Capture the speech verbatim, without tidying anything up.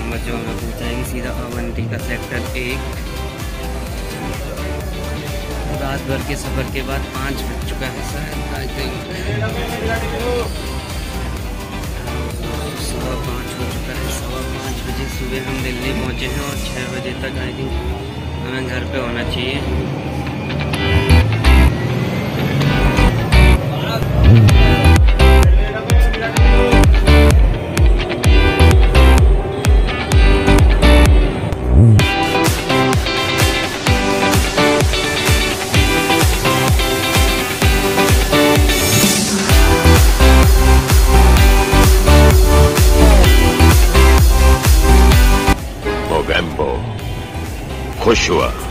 Number जो हम लोग पूछाएंगे सीधा अवंती का सेक्टर एक। रात भर के सफ़र के बाद पाँच बज चुका है शायद, आई थिंक सवा पाँच हो चुका है। सवा पाँच बजे सुबह हम दिल्ली पहुँचे हैं और छः बजे तक आई थिंक हमें घर पे होना चाहिए। खुश हुआ।